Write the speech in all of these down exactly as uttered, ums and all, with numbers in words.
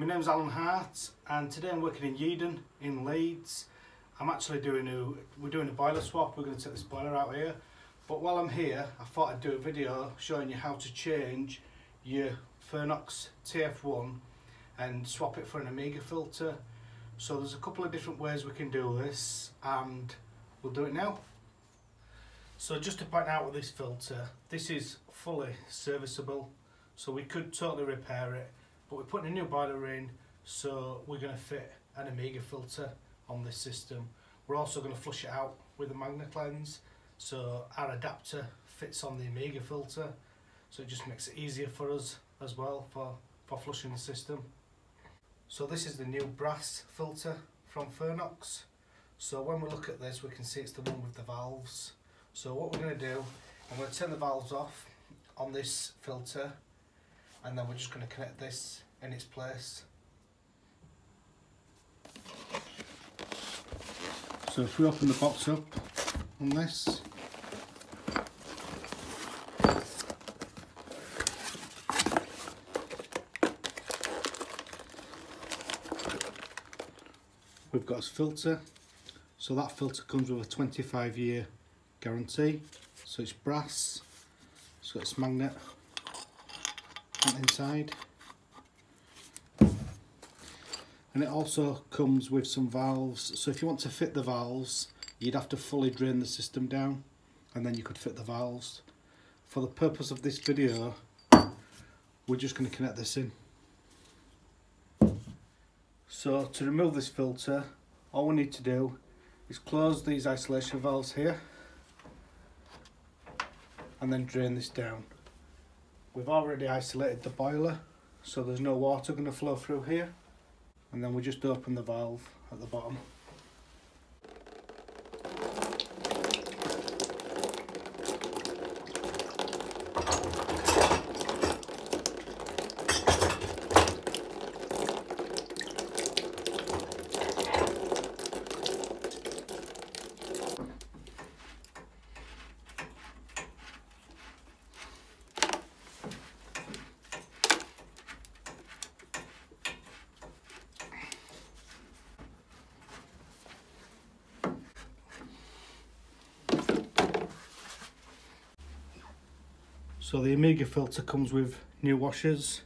My name's Alan Hart, and today I'm working in Yeadon in Leeds. I'm actually doing a we're doing a boiler swap. We're going to take this boiler out here. But while I'm here, I thought I'd do a video showing you how to change your Fernox T F one and swap it for an Omega filter. So there's a couple of different ways we can do this, and we'll do it now. So just to point out with this filter, this is fully serviceable, so we could totally repair it. But we're putting a new boiler in, so we're going to fit an Omega filter on this system. We're also going to flush it out with a MagnaClean, so our adapter fits on the Omega filter, so it just makes it easier for us as well for, for flushing the system. So this is the new brass filter from Fernox. So when we look at this, we can see it's the one with the valves. So what we're going to do, I'm going to turn the valves off on this filter, and then we're just going to connect this in its place. So if we open the box up on this, we've got a filter. So that filter comes with a twenty-five year guarantee. So it's brass, so it's magnet inside, and it also comes with some valves. So if you want to fit the valves, you'd have to fully drain the system down, and then you could fit the valves. For the purpose of this video, we're just going to connect this in. So to remove this filter, all we need to do is close these isolation valves here and then drain this down. We've already isolated the boiler, so there's no water going to flow through here, and then we just open the valve at the bottom. So the Omega filter comes with new washers,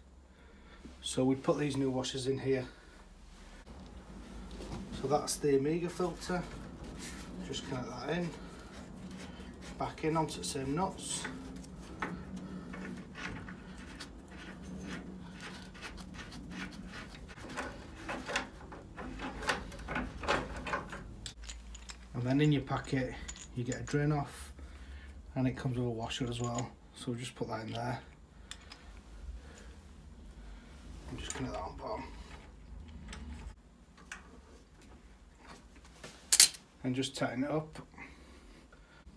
so we put these new washers in here. So that's the Omega filter, just connect that in, back in onto the same nuts. And then in your packet you get a drain off, and it comes with a washer as well. So we'll just put that in there. I'm just connect that on bottom. And just tighten it up.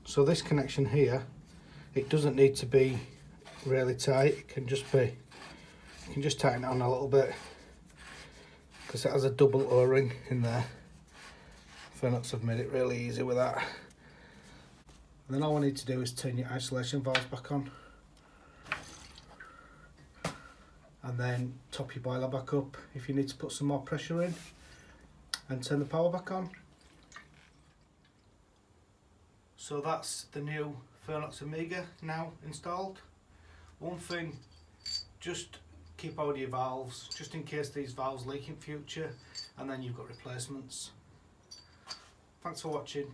So this connection here, it doesn't need to be really tight. It can just be, you can just tighten it on a little bit, because it has a double O-ring in there. Fernox have made it really easy with that. And then all we need to do is turn your isolation valves back on, and then top your boiler back up if you need to put some more pressure in, and turn the power back on. So that's the new Fernox Omega now installed. One thing, just keep hold of your valves just in case these valves leak in future, and then you've got replacements. Thanks for watching.